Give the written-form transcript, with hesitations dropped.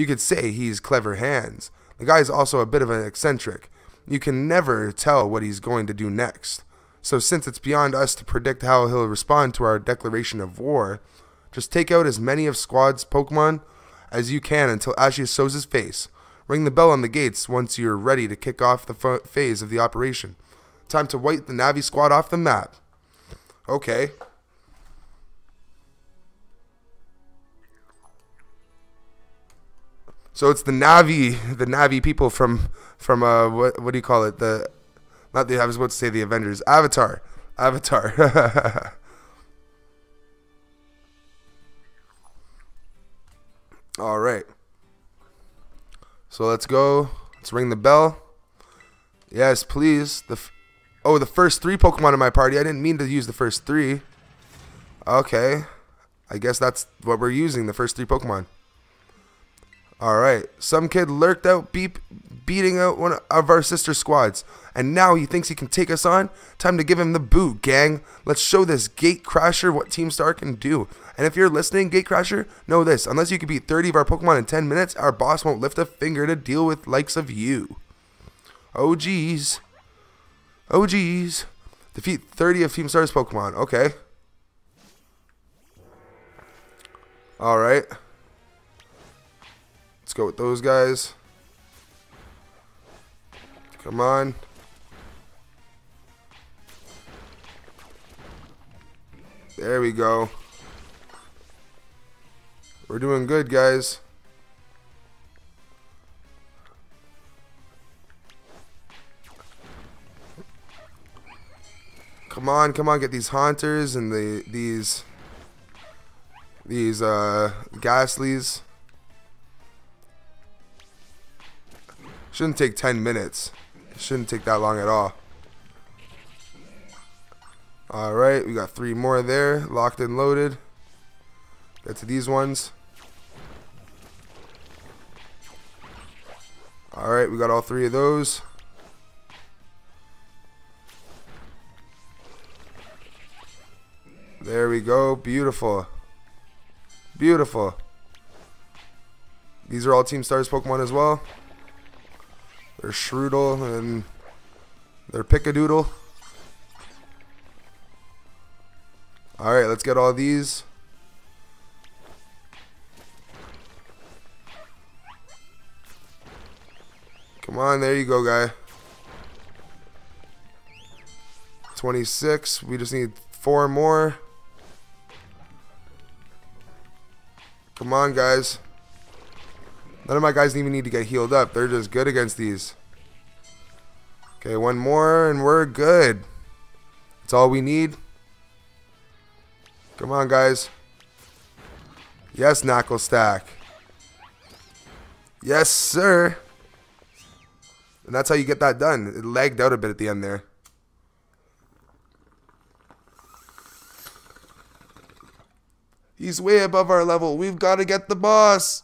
You could say he's clever hands. The guy's also a bit of an eccentric. You can never tell what he's going to do next. So since it's beyond us to predict how he'll respond to our declaration of war, just take out as many of Squad's Pokemon as you can until Ashia shows his face. Ring the bell on the gates once you're ready to kick off the phase of the operation. Time to wipe the Navi Squad off the map. Okay. So it's the Navi people from what do you call it? I was about to say the Avengers. Avatar. All right. So let's go. Let's ring the bell. Yes, please. The first three Pokemon in my party. I didn't mean to use the first three. Okay. I guess that's what we're using, the first three Pokemon. All right. Some kid lurked out beating out one of our sister squads, and now he thinks he can take us on? Time to give him the boot, gang. Let's show this Gatecrasher what Team Star can do. And if you're listening, Gatecrasher, know this. Unless you can beat 30 of our Pokemon in 10 minutes, our boss won't lift a finger to deal with likes of you. Oh, geez. Oh, geez. Defeat 30 of Team Star's Pokemon. Okay. All right. Let's go with those guys. Come on. There we go. We're doing good, guys. Come on, get these Haunters and these Ghastlies. Shouldn't take 10 minutes. Shouldn't take that long at all. All right, we got three more there, locked and loaded. Get to these ones. All right, we got all three of those. There we go. Beautiful. Beautiful. These are all Team Star's Pokemon as well. Their Shroodle and their Pickadoodle. Alright, let's get all these. Come on, there you go, guy. 26. We just need 4 more. Come on, guys. None of my guys even need to get healed up. They're just good against these. Okay, one more and we're good. That's all we need. Come on, guys. Yes, Knackle Stack. Yes, sir. And that's how you get that done. It lagged out a bit at the end there. He's way above our level. We've got to get the boss.